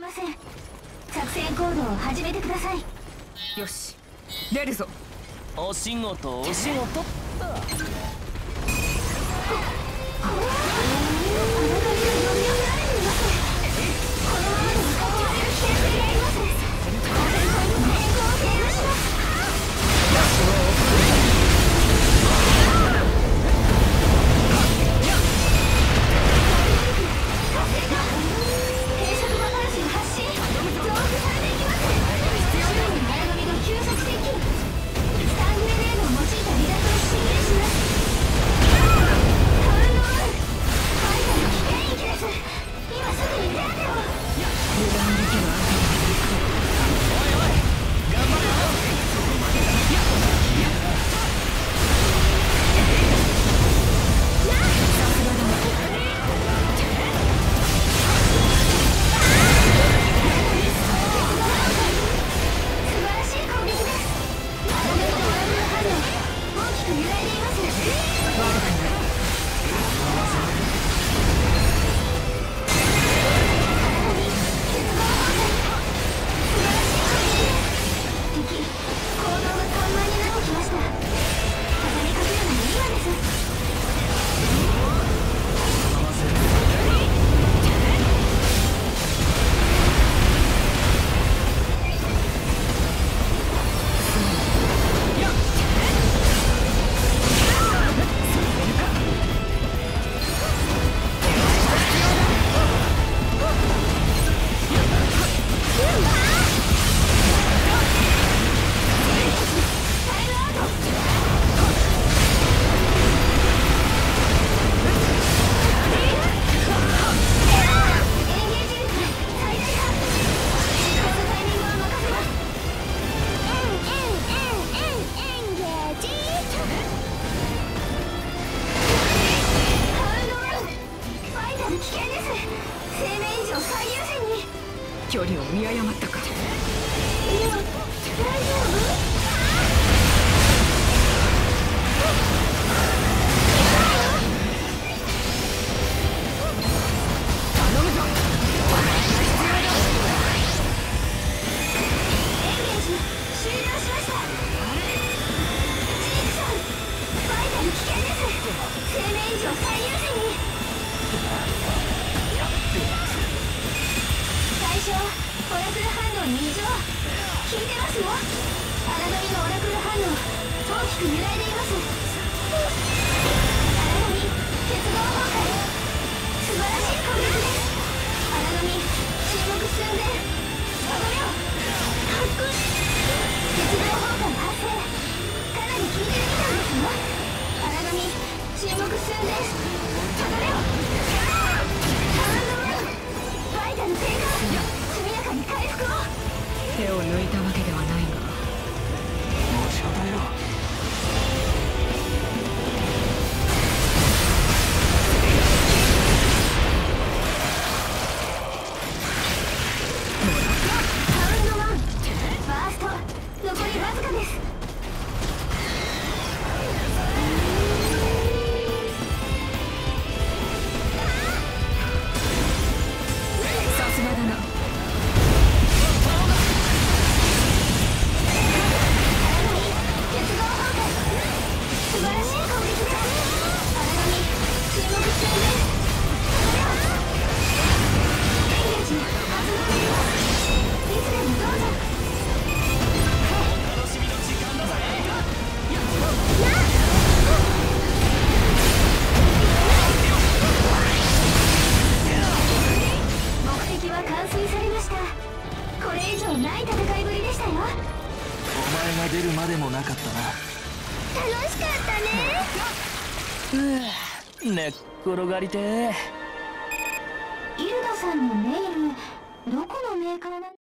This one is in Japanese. りません。作戦行動を始めてください。よし、出るぞ。お仕事、お仕事っと。距離を見誤ったか。今大丈夫？手を抜いたわけではないが持ちこたえろ。出るまでもなかったな。楽しかったね。うう、寝っ転がりて。イルダさんのメール、どこのメーカーなんだ？